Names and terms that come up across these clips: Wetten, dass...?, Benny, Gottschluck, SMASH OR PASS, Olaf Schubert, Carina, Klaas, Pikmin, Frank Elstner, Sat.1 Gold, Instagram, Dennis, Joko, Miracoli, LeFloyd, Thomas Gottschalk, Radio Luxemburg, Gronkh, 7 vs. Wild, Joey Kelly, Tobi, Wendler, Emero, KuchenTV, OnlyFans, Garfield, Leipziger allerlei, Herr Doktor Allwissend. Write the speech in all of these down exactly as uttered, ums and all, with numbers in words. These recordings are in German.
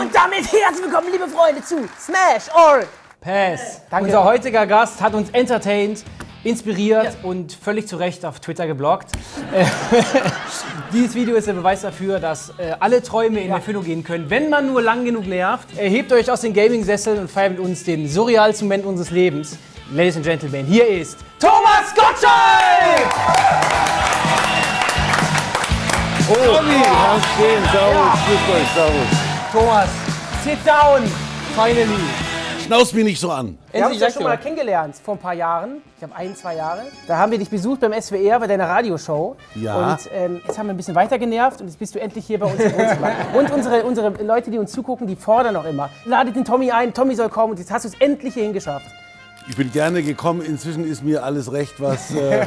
Und damit herzlich willkommen, liebe Freunde, zu Smash or Pass. Danke. Unser heutiger Gast hat uns entertained, inspiriert ja. und völlig zu Recht auf Twitter geblockt. Dieses Video ist der Beweis dafür, dass äh, alle Träume in ja. Erfüllung gehen können, wenn man nur lang genug nervt. Erhebt euch aus den Gaming-Sesseln und feiert mit uns den surrealsten Moment unseres Lebens. Ladies and Gentlemen, hier ist Thomas Gottschalk! Oh, Tobi! Bleib stehen, servus, grüßt euch, servus. Thomas, sit down, finally. Schnauz mich nicht so an. Wir haben dich ja schon mal kennengelernt vor ein paar Jahren. Ich habe ein, zwei Jahre. Da haben wir dich besucht beim S W R bei deiner Radioshow. Ja. Und ähm, jetzt haben wir ein bisschen weiter genervt und jetzt bist du endlich hier bei uns im Wohnzimmer. Und unsere, unsere Leute, die uns zugucken, die fordern noch immer. Ladet den Tommy ein, Tommy soll kommen und jetzt hast du es endlich hierhin geschafft. Ich bin gerne gekommen, inzwischen ist mir alles recht, was... Äh,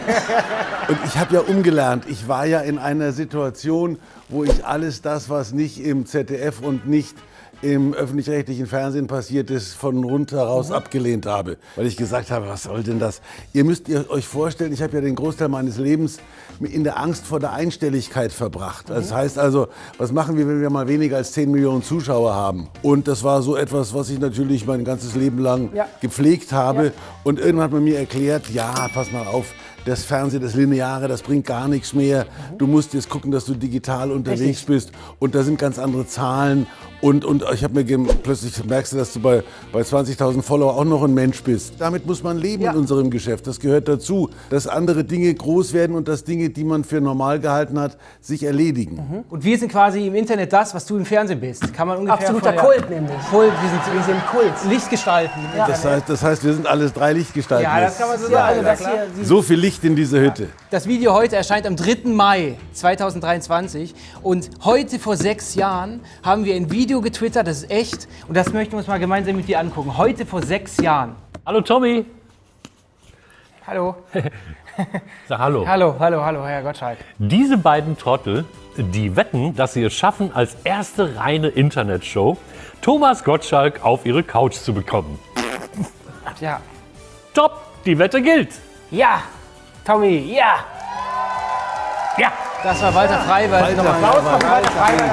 und ich habe ja umgelernt. Ich war ja in einer Situation, wo ich alles das, was nicht im Z D F und nicht im öffentlich-rechtlichen Fernsehen passiert ist, von rundheraus mhm. abgelehnt habe. Weil ich gesagt habe, was soll denn das? Ihr müsst ihr euch vorstellen, ich habe ja den Großteil meines Lebens in der Angst vor der Einstelligkeit verbracht. Mhm. Das heißt also, was machen wir, wenn wir mal weniger als zehn Millionen Zuschauer haben? Und das war so etwas, was ich natürlich mein ganzes Leben lang ja. gepflegt habe. Ja. Und irgendwann hat man mir erklärt, ja, pass mal auf, das Fernsehen, das Lineare, das bringt gar nichts mehr. Du musst jetzt gucken, dass du digital unterwegs Echt? bist. Und da sind ganz andere Zahlen. Und, und ich habe mir plötzlich merkst du, dass du bei, bei zwanzigtausend Follower auch noch ein Mensch bist. Damit muss man leben ja. in unserem Geschäft. Das gehört dazu, dass andere Dinge groß werden und dass Dinge, die man für normal gehalten hat, sich erledigen. Mhm. Und wir sind quasi im Internet das, was du im Fernsehen bist. Kann man ungefähr absoluter Kult nämlich. Kult, wir sind, wir sind im Kult. Lichtgestalten. Ja. Das, heißt, das heißt, wir sind alles drei Lichtgestalten. Ja, das kann man so sagen. Ja, also, ja, so viel Licht in diese Hütte. Das Video heute erscheint am dritten Mai zweitausenddreiundzwanzig und heute vor sechs Jahren haben wir ein Video getwittert, das ist echt und das möchten wir uns mal gemeinsam mit dir angucken. Heute vor sechs Jahren. Hallo Tommy. Hallo. Sag hallo. Hallo, hallo, hallo, Herr Gottschalk. Diese beiden Trottel, die wetten, dass sie es schaffen, als erste reine Internetshow Thomas Gottschalk auf ihre Couch zu bekommen. Ja. Top, die Wette gilt. Ja. Tommy, ja! Ja! Das war Walter Freibald. Walter, Walter, Walter, Walter.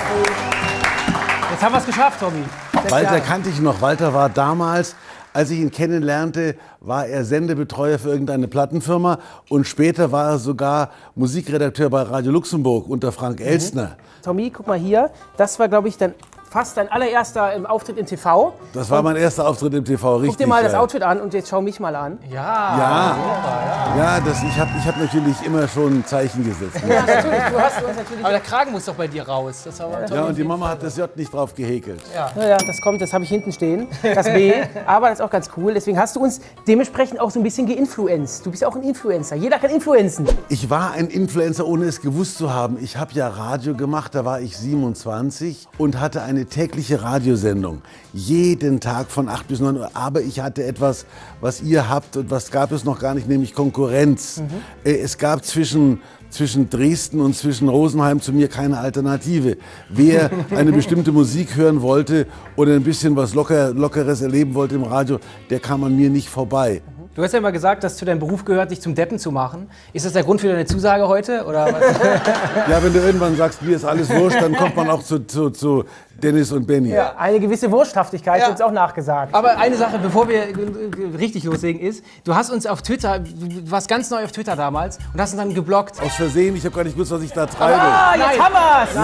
Jetzt haben wir es geschafft, Tommy. Walter kannte ich noch. Walter war damals, als ich ihn kennenlernte, war er Sendebetreuer für irgendeine Plattenfirma. Und später war er sogar Musikredakteur bei Radio Luxemburg unter Frank Elstner. Mhm. Tommy, guck mal hier. Das war, glaube ich, dann... fast dein allererster ähm, Auftritt im T V. Das war und mein erster Auftritt im T V, richtig. Guck dir mal ja. das Outfit an und jetzt schau mich mal an. Ja, ja, ja. ja das, ich habe ich hab natürlich immer schon ein Zeichen gesetzt. Ja, natürlich, du hast uns natürlich aber der Kragen muss doch bei dir raus. Das war ja, und die Mama hat das J nicht drauf gehäkelt. Ja, ja das kommt, das habe ich hinten stehen, das B. Aber das ist auch ganz cool, deswegen hast du uns dementsprechend auch so ein bisschen geinfluenzt. Du bist auch ein Influencer, jeder kann influenzen. Ich war ein Influencer, ohne es gewusst zu haben. Ich habe ja Radio gemacht, da war ich siebenundzwanzig und hatte eine tägliche Radiosendung, jeden Tag von acht bis neun Uhr, aber ich hatte etwas, was ihr habt und was gab es noch gar nicht, nämlich Konkurrenz. Mhm. Es gab zwischen, zwischen Dresden und zwischen Rosenheim zu mir keine Alternative. Wer eine bestimmte Musik hören wollte oder ein bisschen was locker, Lockeres erleben wollte im Radio, der kam an mir nicht vorbei. Du hast ja immer gesagt, dass zu deinem Beruf gehört, dich zum Deppen zu machen. Ist das der Grund für deine Zusage heute? Oder was? Ja, wenn du irgendwann sagst, mir ist alles wurscht, dann kommt man auch zu, zu, zu Dennis und Benny. Ja, eine gewisse Wursthaftigkeit ja. wird uns auch nachgesagt. Aber eine Sache, bevor wir richtig loslegen, ist, du hast uns auf Twitter, du warst ganz neu auf Twitter damals und hast uns dann geblockt. Aus Versehen, ich habe gar nicht gewusst, was ich da treibe. Ah, jetzt Nein. haben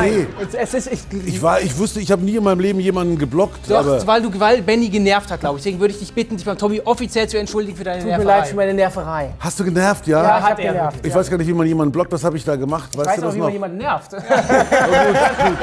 wir es! Nee. Es ist, ich, ich, war, ich wusste, ich habe nie in meinem Leben jemanden geblockt. Doch, aber weil, du, weil Benny genervt hat, glaube ich. Deswegen würde ich dich bitten, dich beim Tommy offiziell zu entschuldigen für deine Tut Nerverei. Tut mir leid für meine Nerverei. Hast du genervt, ja? Ja, ich hat er. Genervt, ich ja. weiß gar nicht, wie man jemanden blockt, was habe ich da gemacht? Ich weißt weiß du auch, das wie noch? Man jemanden nervt. Ja. Oh, gut, gut.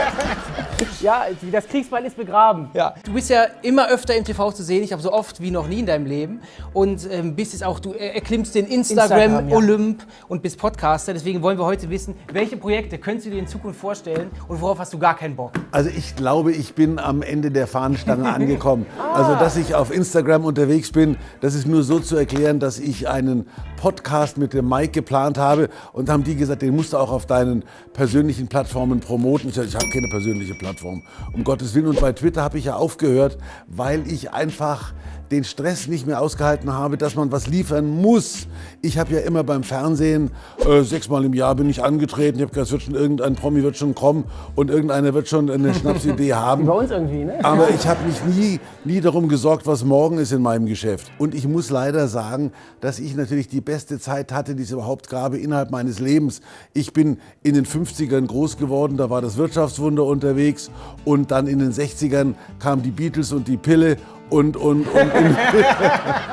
Ja, wie das Kriegsbeil ist begraben. Ja. Du bist ja immer öfter im T V zu sehen, ich habe so oft wie noch nie in deinem Leben. Und ähm, bist jetzt auch, du erklimmst den Instagram-Olymp Instagram, ja. und bist Podcaster. Deswegen wollen wir heute wissen, welche Projekte könntest du dir in Zukunft vorstellen und worauf hast du gar keinen Bock? Also ich glaube, ich bin am Ende der Fahnenstange angekommen. Ah. Also dass ich auf Instagram unterwegs bin, das ist nur so zu erklären, dass ich einen Podcast mit dem Mike geplant habe. Und haben die gesagt, den musst du auch auf deinen persönlichen Plattformen promoten. Ich, ich habe keine persönliche Plattform. Plattformen. Um Gottes Willen. Und bei Twitter habe ich ja aufgehört, weil ich einfach den Stress nicht mehr ausgehalten habe, dass man was liefern muss. Ich habe ja immer beim Fernsehen, äh, sechsmal im Jahr bin ich angetreten. Ich habe gesagt, es wird schon irgendein Promi wird schon kommen und irgendeiner wird schon eine Schnapsidee haben. Wie bei uns irgendwie, ne? Aber ich habe mich nie, nie darum gesorgt, was morgen ist in meinem Geschäft. Und ich muss leider sagen, dass ich natürlich die beste Zeit hatte, die es überhaupt gab, innerhalb meines Lebens. Ich bin in den fünfzigern groß geworden, da war das Wirtschaftswunder unterwegs. Und dann in den sechzigern kamen die Beatles und die Pille. Und, und, und, und.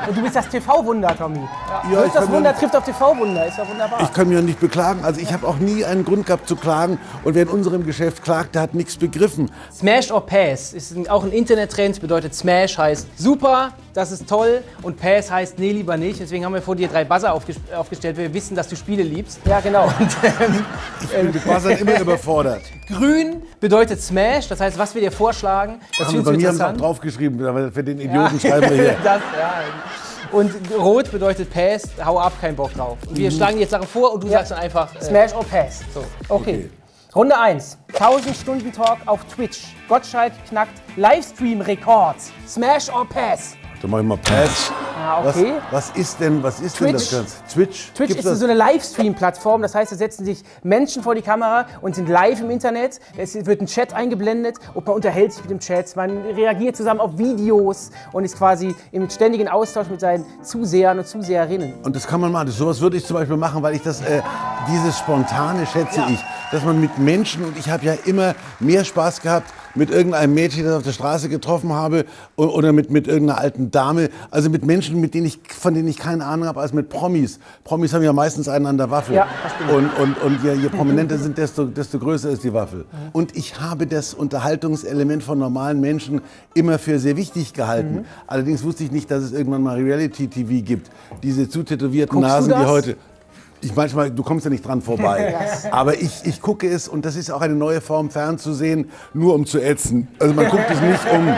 Und du bist das T V-Wunder, Tommy. Ja, das Wunder trifft auf T V-Wunder, ist ja wunderbar. Ich kann mich ja nicht beklagen. Also ich habe auch nie einen Grund gehabt zu klagen. Und wer in unserem Geschäft klagt, der hat nichts begriffen. Smash or Pass ist auch ein Internet-Trend, bedeutet Smash heißt super, das ist toll. Und Pass heißt nee, lieber nicht. Deswegen haben wir vor dir drei Buzzer aufgestellt, weil wir wissen, dass du Spiele liebst. Ja, genau. Und, ähm, ich bin mit Buzzern immer überfordert. Grün bedeutet Smash, das heißt, was wir dir vorschlagen, das ja, findest du interessant. Bei mir haben sie auch draufgeschrieben, für den Idioten ja. schreiben wir hier. Das, ja. Und rot bedeutet Pass, hau ab, kein Bock drauf. Und wir mhm. schlagen jetzt Sachen vor und du ja. sagst dann einfach äh, Smash or Pass. So. Okay. okay. Runde eins. tausend Stunden Talk auf Twitch. Gottschalk knackt Livestream-Rekords. Smash or Pass? Dann mach ich mal Pass. Ah, okay. Was, was ist denn, was ist Twitch? denn das Ganze? Twitch? Twitch Gibt's ist das? so eine Livestream-Plattform, das heißt, da setzen sich Menschen vor die Kamera und sind live im Internet. Es wird ein Chat eingeblendet und man unterhält sich mit dem Chat, man reagiert zusammen auf Videos und ist quasi im ständigen Austausch mit seinen Zusehern und Zuseherinnen. Und das kann man machen. Sowas würde ich zum Beispiel machen, weil ich das, äh, dieses Spontane schätze ja. ich. Dass man mit Menschen, und ich habe ja immer mehr Spaß gehabt mit irgendeinem Mädchen, das ich auf der Straße getroffen habe, oder mit, mit irgendeiner alten Dame, also mit Menschen, mit denen ich, von denen ich keine Ahnung habe, als mit Promis. Promis haben ja meistens einen an der Waffel. Ja, und und, und je, je prominenter sind, desto, desto größer ist die Waffel. Mhm. Und ich habe das Unterhaltungselement von normalen Menschen immer für sehr wichtig gehalten. Mhm. Allerdings wusste ich nicht, dass es irgendwann mal Reality-T V gibt. Diese zutätowierten Guckst Nasen, die heute... Ich manchmal, du kommst ja nicht dran vorbei, aber ich, ich gucke es und das ist auch eine neue Form, fernzusehen, nur um zu ätzen. Also man guckt es nicht, um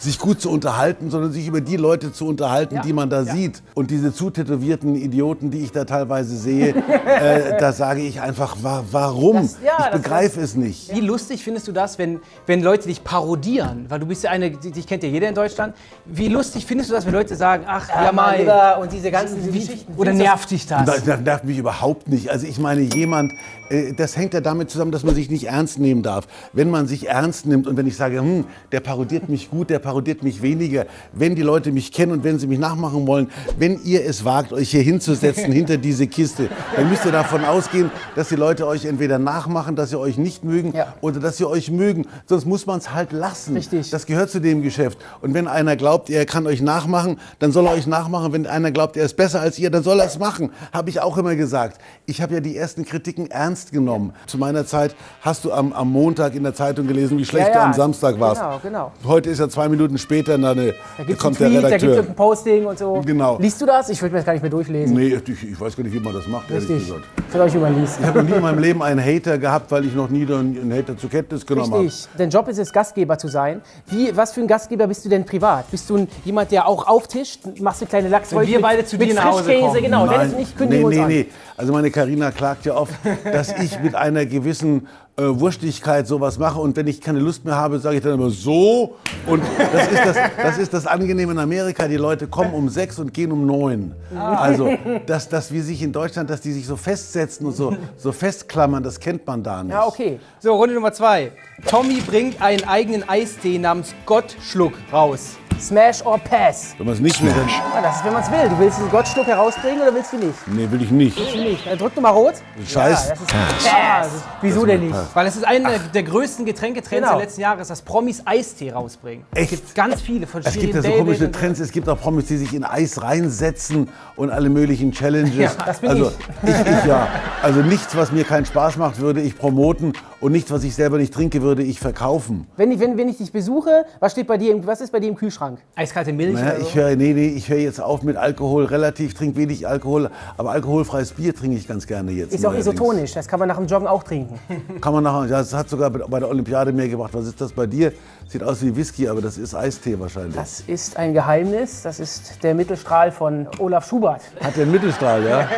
sich gut zu unterhalten, sondern sich über die Leute zu unterhalten, ja. die man da ja. sieht. Und diese zutätowierten Idioten, die ich da teilweise sehe, äh, da sage ich einfach, wa warum? Das, ja, ich begreife es nicht. Wie lustig findest du das, wenn, wenn Leute dich parodieren? Weil du bist ja eine, dich kennt ja jeder in Deutschland. Wie lustig findest du das, wenn Leute sagen, ach, ja, ja mal, und diese ganzen diese Geschichten. Oder nervt dich das? Das, das nervt mich überhaupt nicht. Also ich meine, jemand, äh, das hängt ja damit zusammen, dass man sich nicht ernst nehmen darf. Wenn man sich ernst nimmt und wenn ich sage, hm, der parodiert mich gut, der parodiert mich weniger, wenn die Leute mich kennen und wenn sie mich nachmachen wollen, wenn ihr es wagt, euch hier hinzusetzen hinter diese Kiste, dann müsst ihr davon ausgehen, dass die Leute euch entweder nachmachen, dass sie euch nicht mögen ja. oder dass sie euch mögen. Sonst muss man es halt lassen. Richtig. Das gehört zu dem Geschäft. Und wenn einer glaubt, er kann euch nachmachen, dann soll er euch nachmachen. Wenn einer glaubt, er ist besser als ihr, dann soll er es machen. Habe ich auch immer gesagt. Ich habe ja die ersten Kritiken ernst genommen. Zu meiner Zeit hast du am, am Montag in der Zeitung gelesen, wie schlecht ja, ja. du am Samstag warst. Genau, genau. Heute ist ja zwei Minuten Minuten später dann da kommt der Redakteur. Da gibt es ein Posting und so. Genau. Liest du das? Ich würde mir das gar nicht mehr durchlesen. Nee, ich, ich weiß gar nicht, wie man das macht, ehrlich Richtig. gesagt. Ich will euch überlesen. Ich habe noch nie in meinem Leben einen Hater gehabt, weil ich noch nie einen Hater zur Kenntnis genommen habe. Richtig. Hab. Dein Job ist es, Gastgeber zu sein. Wie, was für ein Gastgeber bist du denn privat? Bist du ein, jemand, der auch auftischt? Machst du kleine Lachsrollen? Wir beide zu dir nach Hause kommen. Genau, Dennis und ich kündigen uns an. Nee, nee, nee. Also meine Carina klagt ja oft, dass ich mit einer gewissen äh, Wurstigkeit sowas mache. Und wenn ich keine Lust mehr habe, sage ich dann immer so. Und das ist das, das ist das Angenehme in Amerika. Die Leute kommen um sechs und gehen um neun. Also, dass, dass wir sich in Deutschland, dass die sich so festsetzen und so, so festklammern, das kennt man da nicht. Ja, okay. So, Runde Nummer zwei. Tommy bringt einen eigenen Eistee namens Gottschluck raus. Smash or Pass? Wenn man es nicht will. Ja, das ist, wenn man es will. Du willst den Gottschluck herausbringen oder willst du nicht? Nee, will ich nicht. Willst du nicht? Dann drück nochmal rot. Scheiß. Ja, das ist Pass. Das ist, wieso das denn nicht? Pass. Weil das ist einer der, der größten Getränketrends genau. der letzten Jahre, dass Promis Eistee rausbringen. Echt? Es gibt ganz viele von Es gibt ja so komische Trends. Es gibt auch Promis, die sich in Eis reinsetzen und alle möglichen Challenges. Ja, das bin also, ich. ich, ich ja. Also nichts, was mir keinen Spaß macht, würde ich promoten und nichts, was ich selber nicht trinke, würde ich verkaufen. Wenn ich, wenn, wenn ich dich besuche, was steht bei dir im, was ist bei dir im Kühlschrank? Eiskalte Milch? Naja, oder so? ich höre, nee, nee, ich höre jetzt auf mit Alkohol. Relativ, trinke wenig Alkohol, aber alkoholfreies Bier trinke ich ganz gerne jetzt. Ist auch isotonisch, das kann man nach dem Joggen auch trinken. Kann man nach, das hat sogar bei der Olympiade mehr gebracht. Was ist das bei dir? Sieht aus wie Whisky, aber das ist Eistee wahrscheinlich. Das ist ein Geheimnis, das ist der Mittelstrahl von Olaf Schubert. Hat der einen Mittelstrahl, ja?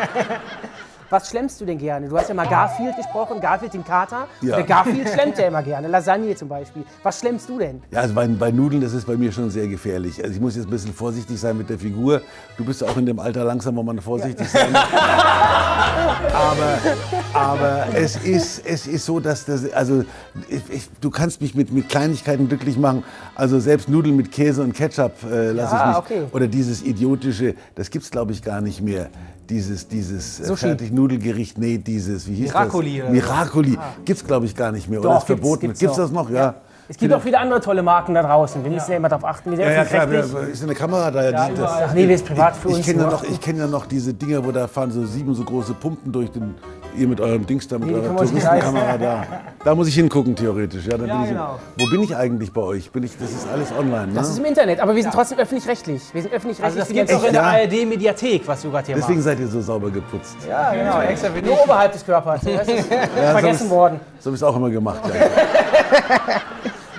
was schlemmst du denn gerne? Du hast ja mal Garfield gesprochen, Garfield den Kater. Ja. Der Garfield schlemmt ja immer gerne, Lasagne zum Beispiel. Was schlemmst du denn? Ja, also bei, bei Nudeln, das ist bei mir schon sehr gefährlich. Also ich muss jetzt ein bisschen vorsichtig sein mit der Figur. Du bist ja auch in dem Alter langsam, wo man vorsichtig ja. sein muss. aber aber es, ist, es ist so, dass das, also ich, ich, du kannst mich mit, mit Kleinigkeiten glücklich machen. Also selbst Nudeln mit Käse und Ketchup äh, lasse ja, ich nicht. Okay. Oder dieses idiotische, das gibt's glaube ich gar nicht mehr. Dieses, dieses so Fertig-Nudelgericht, nee, dieses, wie hieß Miracoli, das? Miracoli. Miracoli. Ah. Gibt's glaube ich gar nicht mehr. Doch, oder ist gibt's, verboten. Gibt's, gibt's das noch? Ja. ja. Es gibt auch viele andere tolle Marken da draußen. Wir müssen ja, ja immer darauf achten. Wir ja, ja klar, wir, ist eine Kamera da. Ja, das, ach nee, wir ist privat für ich, uns. Ich kenne ja noch, kenn ja noch diese Dinger, wo da fahren so sieben so große Pumpen durch den. Ihr mit eurem Dings da, mit nee, eurer Touristenkamera da. Da muss ich hingucken, theoretisch. Ja, dann ja, bin ich genau. Wo bin ich eigentlich bei euch? Bin ich, das ist alles online, ne? Das ist im Internet, aber wir sind ja. trotzdem öffentlich-rechtlich. Wir sind öffentlich-rechtlich. Also das gibt es auch in der ja? A R D-Mediathek, was du gerade hier machst. Deswegen seid ihr so sauber geputzt. Ja, genau. Ja, extra bin ich. Nur oberhalb des Körpers. Das ist ja, vergessen so worden. So habe ich es auch immer gemacht. Ja.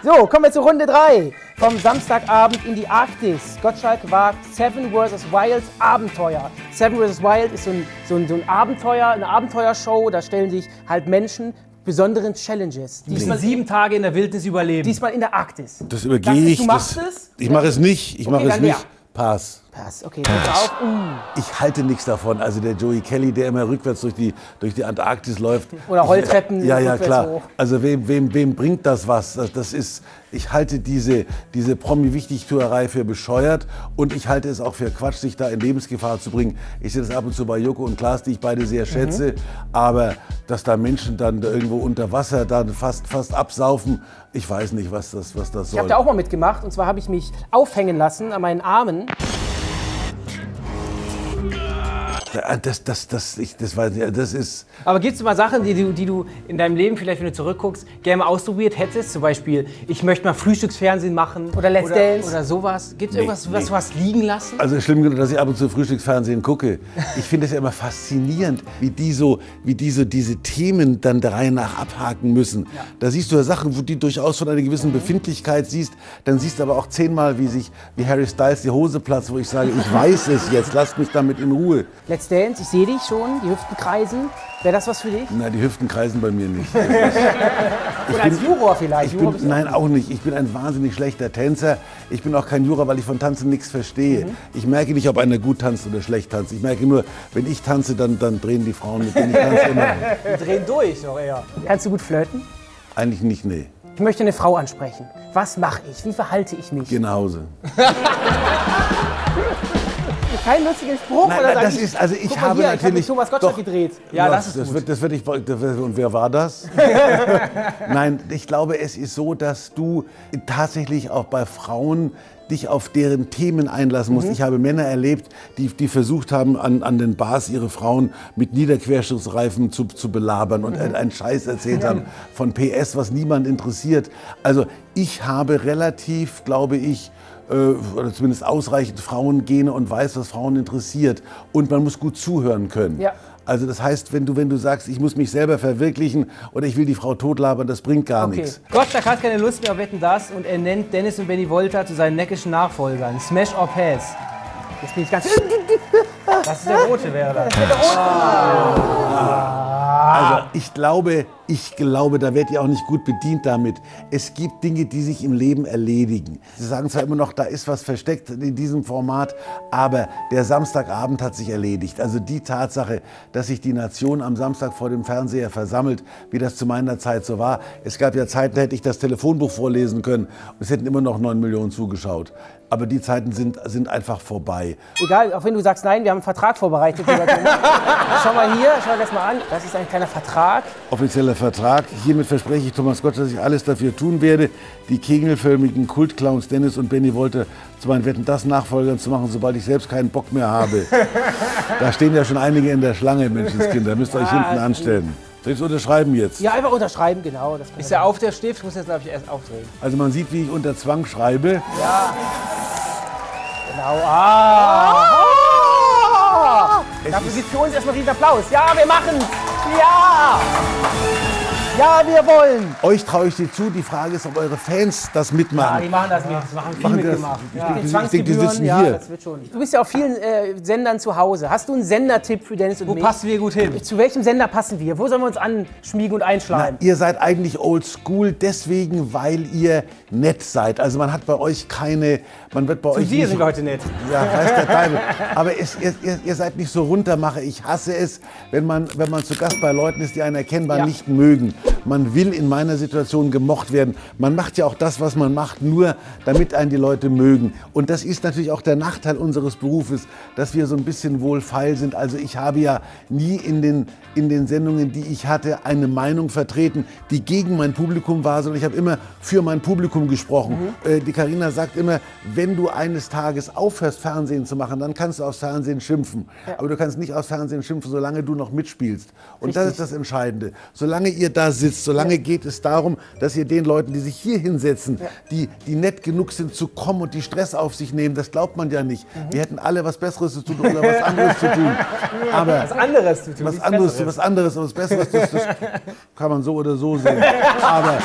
So, kommen wir zu Runde drei. Vom Samstagabend in die Arktis. Gottschalk wagt seven versus Wild Abenteuer. seven versus Wild ist so ein, so ein, so ein Abenteuer, eine Abenteuershow. Da stellen sich halt Menschen besonderen Challenges. Diesmal nee. sieben Tage in der Wildnis überleben. Diesmal in der Arktis. Das übergehe ich. Du machst das, es? Ich mache es nicht. Ich okay, mache es nicht. Ja. Pass. Pass, okay. Pass. Uh. Ich halte nichts davon. Also der Joey Kelly, der immer rückwärts durch die, durch die Antarktis läuft. Oder Rolltreppen. Ja, ja, klar. Hoch. Also wem, wem, wem bringt das was? Das, das ist, ich halte diese, diese Promi-Wichtigtuerei für bescheuert. Und ich halte es auch für Quatsch, sich da in Lebensgefahr zu bringen. Ich sehe das ab und zu bei Joko und Klaas, die ich beide sehr schätze. Mhm. Aber dass da Menschen dann irgendwo unter Wasser dann fast, fast absaufen, ich weiß nicht, was das, was das soll. Ich habe da auch mal mitgemacht. Und zwar habe ich mich aufhängen lassen an meinen Armen. Das, das, das, ich, das weiß nicht, das ist... Aber gibt es mal Sachen, die du, die du in deinem Leben, vielleicht wenn du zurückguckst, gerne mal ausprobiert hättest? Zum Beispiel, ich möchte mal Frühstücksfernsehen machen. Oder Let's oder, Dance. Oder sowas. Gibt es nee, irgendwas, nee. was du hast liegen lassen? Also schlimm genug, dass ich ab und zu Frühstücksfernsehen gucke. Ich finde es ja immer faszinierend, wie die, so, wie die so diese Themen dann der Reihe nach abhaken müssen. Ja. Da siehst du ja Sachen, wo die durchaus von einer gewissen mhm. Befindlichkeit siehst. Dann siehst du aber auch zehnmal, wie sich wie Harry Styles die Hose platzt, wo ich sage, ich weiß es jetzt, lasst mich damit in Ruhe. Let's Dance, ich sehe dich schon, die Hüften kreisen. Wäre das was für dich? Nein, die Hüften kreisen bei mir nicht. Ich bin, oder als Juror vielleicht? Ich bin, Juror nein, auch nicht. Ich bin ein wahnsinnig schlechter Tänzer. Ich bin auch kein Juror, weil ich von Tanzen nichts verstehe. Mhm. Ich merke nicht, ob einer gut tanzt oder schlecht tanzt. Ich merke nur, wenn ich tanze, dann, dann drehen die Frauen mit, denen ich tanze immer. Die drehen durch noch eher. Kannst du gut flirten? Eigentlich nicht, nee. Ich möchte eine Frau ansprechen. Was mache ich? Wie verhalte ich mich? Geh nach Hause. Kein lustiger Spruch nein, oder das ich, ist, also ich habe hier, natürlich ich hab mit Thomas Gottschalk doch, gedreht. Ja, das, das ist das gut. Wird, das wird ich, das wird, und wer war das? Nein, ich glaube, es ist so, dass du tatsächlich auch bei Frauen dich auf deren Themen einlassen musst. Mhm. Ich habe Männer erlebt, die, die versucht haben, an, an den Bars ihre Frauen mit Niederquerschnittsreifen zu, zu belabern und mhm. einen Scheiß erzählt mhm. haben von P S, was niemand interessiert. Also ich habe relativ, glaube ich, oder zumindest ausreichend Frauengene und weiß, was Frauen interessiert. Und man muss gut zuhören können. Ja. Also das heißt, wenn du, wenn du sagst, ich muss mich selber verwirklichen oder ich will die Frau totlabern, das bringt gar okay. nichts. Gottschalk hat keine Lust mehr auf Wetten, dass und er nennt Dennis und Benny Wolter zu seinen neckischen Nachfolgern. Smash or Pass. Jetzt bin ich ganz... Das ist der rote, wäre das. Der rote. Ah. Also ich glaube, ich glaube, da werdet ihr auch nicht gut bedient damit. Es gibt Dinge, die sich im Leben erledigen. Sie sagen zwar immer noch, da ist was versteckt in diesem Format, aber der Samstagabend hat sich erledigt. Also die Tatsache, dass sich die Nation am Samstag vor dem Fernseher versammelt, wie das zu meiner Zeit so war. Es gab ja Zeiten, da hätte ich das Telefonbuch vorlesen können und es hätten immer noch neun Millionen zugeschaut. Aber die Zeiten sind, sind einfach vorbei. Egal, auch wenn du sagst, nein, wir haben einen Vertrag vorbereitet. Schau mal hier, schau das mal an. Das ist ein kleiner Vertrag. Offizieller Vertrag. Hiermit verspreche ich Thomas Gottschalk, dass ich alles dafür tun werde, die kegelförmigen Kultclowns Dennis und Benny Wolter zu meinen Wetten, dass Nachfolgern zu machen, sobald ich selbst keinen Bock mehr habe. Da stehen ja schon einige in der Schlange, Menschenskinder. Müsst ihr euch hinten anstellen. Soll ich es unterschreiben jetzt? Ja, einfach unterschreiben, genau. Das ist ja auf der Stift, ich muss jetzt, glaube ich, erst aufdrehen. Also man sieht, wie ich unter Zwang schreibe. Ja. Genau. Ah. Ah. Dafür gibt es für uns erstmal riesen Applaus. Ja, wir machen's. Ja. Ja, wir wollen! Euch traue ich dir zu, die Frage ist, ob eure Fans das mitmachen. Ja, die machen das mit, das machen viel mitgemacht. Ja. Ich, ich denke, die sitzen ja, hier. Das wird schon. Du bist ja auf vielen äh, Sendern zu Hause. Hast du einen Sendertipp für Dennis und mich? Wo passen wir gut hin? Zu welchem Sender passen wir? Wo sollen wir uns anschmiegen und einschleimen? Na, ihr seid eigentlich oldschool, deswegen, weil ihr nett seid. Also man hat bei euch keine... Man wird bei zu euch dir nicht, sind Leute nett. Ja, weiß der Teufel. Aber es, ihr, ihr seid nicht so runtermache. Ich hasse es, wenn man, wenn man zu Gast bei Leuten ist, die einen erkennbar ja. nicht mögen. Man will in meiner Situation gemocht werden. Man macht ja auch das, was man macht, nur damit einen die Leute mögen. Und das ist natürlich auch der Nachteil unseres Berufes, dass wir so ein bisschen wohlfeil sind. Also ich habe ja nie in den, in den Sendungen, die ich hatte, eine Meinung vertreten, die gegen mein Publikum war, sondern ich habe immer für mein Publikum gesprochen. Mhm. Äh, die Carina sagt immer, wenn du eines Tages aufhörst, Fernsehen zu machen, dann kannst du aufs Fernsehen schimpfen. Ja. Aber du kannst nicht aufs Fernsehen schimpfen, solange du noch mitspielst. Und Richtig. das ist das Entscheidende. Solange ihr da sitzt, solange ja. geht es darum, dass ihr den Leuten, die sich hier hinsetzen, ja. die, die nett genug sind zu kommen und die Stress auf sich nehmen, das glaubt man ja nicht. Mhm. Wir hätten alle was Besseres zu tun oder was anderes zu tun. Aber was anderes zu tun, was anderes, was anderes und was Besseres zu tun, kann man so oder so sehen. Aber,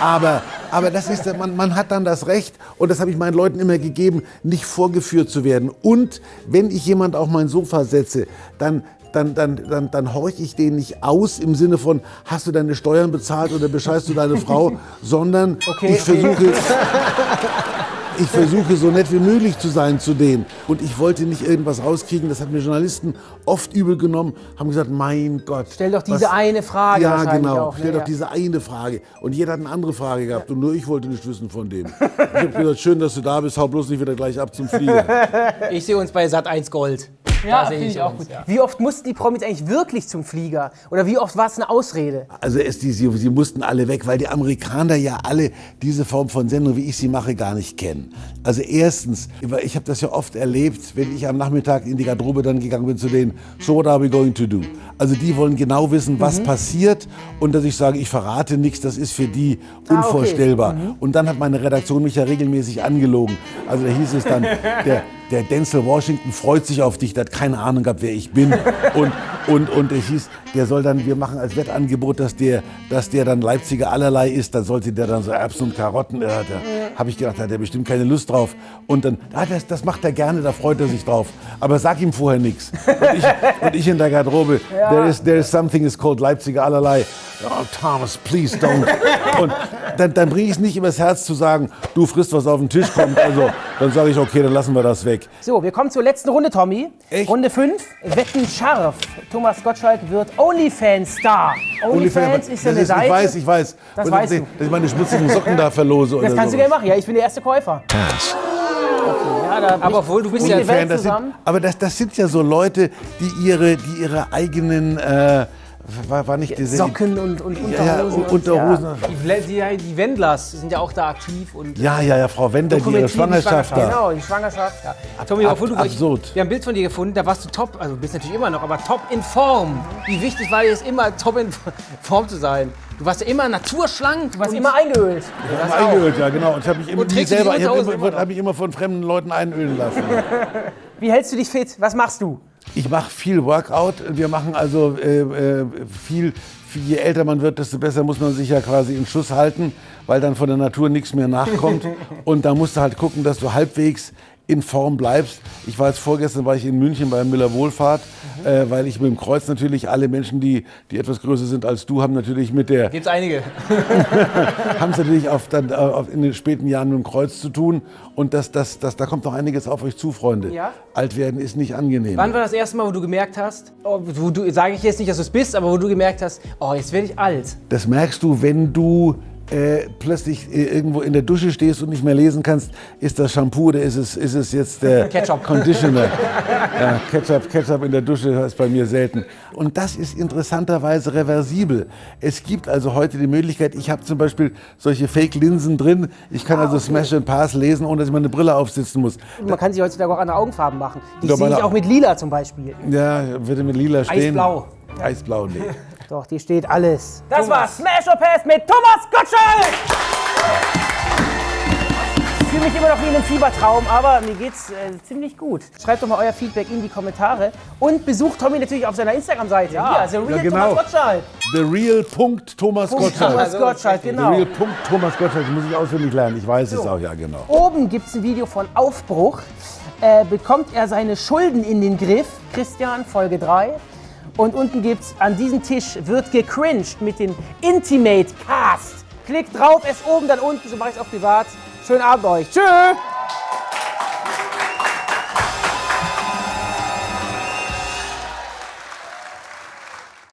aber, aber das ist, man, man hat dann das Recht, und das habe ich meinen Leuten immer gegeben, nicht vorgeführt zu werden. Und wenn ich jemand auf mein Sofa setze, dann dann, dann, dann, dann horche ich den nicht aus im Sinne von, hast du deine Steuern bezahlt oder bescheißt du deine Frau, sondern okay, ich versuche... Ich versuche, so nett wie möglich zu sein zu denen. Und ich wollte nicht irgendwas rauskriegen. Das hat mir Journalisten oft übel genommen. Haben gesagt, mein Gott. Stell doch diese was, eine Frage. Ja, genau. Auch, stell ne? doch diese eine Frage. Und jeder hat eine andere Frage gehabt. Und nur ich wollte nicht wissen von dem. Ich habe gesagt, schön, dass du da bist. Hau bloß nicht wieder gleich ab zum Flieger. Ich sehe uns bei Sat eins Gold. Ja, finde ich auch uns. gut. Ja. Wie oft mussten die Promis eigentlich wirklich zum Flieger? Oder wie oft war es eine Ausrede? Also es, die, sie, sie mussten alle weg, weil die Amerikaner ja alle diese Form von Sendung, wie ich sie mache, gar nicht kennen. Also erstens, ich habe das ja oft erlebt, wenn ich am Nachmittag in die Garderobe dann gegangen bin zu denen, so what are we going to do? Also die wollen genau wissen, was mhm. passiert, und dass ich sage, ich verrate nichts, das ist für die unvorstellbar. Ah, okay. mhm. Und dann hat meine Redaktion mich ja regelmäßig angelogen. Also da hieß es dann, der, der Denzel Washington freut sich auf dich, der hat keine Ahnung gehabt, wer ich bin. Und, und, und es hieß, der soll dann, wir machen als Wettangebot, dass der, dass der dann Leipziger allerlei ist, dann sollte der dann so Erbsen und Karotten, da habe ich gedacht, da hat der bestimmt keine Lust drauf. Und dann, ah, das, das macht er gerne, da freut er sich drauf. Aber sag ihm vorher nichts. Und, und ich in der Garderobe, ja. there, is, there is something is called Leipziger allerlei. Oh, Thomas, please don't. Und dann, dann bringe ich es nicht übers Herz zu sagen, du frisst, was auf den Tisch kommt. Also, dann sage ich, okay, dann lassen wir das weg. So, wir kommen zur letzten Runde, Tommy. Echt? Runde fünf, Wetten scharf. Thomas Gottschalk wird OnlyFans-Star. OnlyFans ist ja eine Seite. Ich weiß, ich weiß. Das weißt du. Dass ich meine schmutzigen Socken da verlose. Das kannst du gerne machen. Ja, ich bin der erste Käufer. Ja, da aber obwohl, du bist ja ein Fan. Das sind, aber das, das sind ja so Leute, die ihre, die ihre eigenen... Äh, War, war nicht diese Socken und, und Unterhosen. Ja, ja, und, Unterhosen. Ja. Die, die, die Wendlers sind ja auch da aktiv. Und ja, ja, ja, Frau Wendler, die ihre Schwangerschaft, die Schwangerschaft da. Genau, die Schwangerschaft. Ja. Ab, Tommy, ab, obwohl du, absurd. Ich, wir haben ein Bild von dir gefunden, da warst du top, also bist natürlich immer noch, aber top in Form. Wie wichtig war dir es immer, top in Form zu sein? Du warst ja immer naturschlank, du warst und immer eingeölt. Ja, immer eingeölt, ja, genau. Und ich habe mich, und mich selber, ich hab immer, hab mich immer von fremden Leuten einölen lassen. Wie hältst du dich fit? Was machst du? Ich mache viel Workout. Wir machen also äh, äh, viel, viel, je älter man wird, desto besser muss man sich ja quasi in Schuss halten, weil dann von der Natur nichts mehr nachkommt. Und da musst du halt gucken, dass du halbwegs in Form bleibst. Ich war jetzt vorgestern war ich in München bei Müller Wohlfahrt, mhm. äh, weil ich mit dem Kreuz natürlich alle Menschen, die, die etwas größer sind als du, haben natürlich mit der... Gibt's einige. haben es natürlich auf, dann, auf, in den späten Jahren mit dem Kreuz zu tun. Und das, das, das, da kommt noch einiges auf euch zu, Freunde. Ja? Alt werden ist nicht angenehm. Wann war das erste Mal, wo du gemerkt hast, wo du, sage ich jetzt nicht, dass du es bist, aber wo du gemerkt hast, oh, jetzt werde ich alt? Das merkst du, wenn du... Äh, plötzlich äh, irgendwo in der Dusche stehst und nicht mehr lesen kannst, ist das Shampoo oder ist es, ist es jetzt der Ketchup. Conditioner? Ja, Ketchup, Ketchup in der Dusche ist bei mir selten. Und das ist interessanterweise reversibel. Es gibt also heute die Möglichkeit, ich habe zum Beispiel solche Fake-Linsen drin, ich kann also Smash and Pass lesen, ohne dass ich meine Brille aufsitzen muss. Und man kann sich heutzutage auch andere Augenfarben machen. Die sehe ich auch mit lila zum Beispiel. Ja, würde mit lila stehen. Eisblau. Eisblau, nee. Doch, die steht alles. Das Thomas. war Smash or Pass mit Thomas Gottschalk! fühle mich immer noch wie in einem Fiebertraum, aber mir geht's äh, ziemlich gut. Schreibt doch mal euer Feedback in die Kommentare und besucht Tommy natürlich auf seiner Instagram-Seite. Ja, The Real Thomas Gottschalk. The Real Punkt Thomas Gottschalk. Thomas Gottschalk, genau. The Real Punkt Thomas Gottschalk, muss ich auswendig lernen, ich weiß es auch, ja genau. Oben gibt's ein Video von Aufbruch. Äh, bekommt er seine Schulden in den Griff? Christian, Folge drei. Und unten gibt's, an diesem Tisch wird gecringed mit dem Intimate Cast. Klickt drauf, es oben, dann unten, so mache ich es auch privat. Schönen Abend euch. Tschö!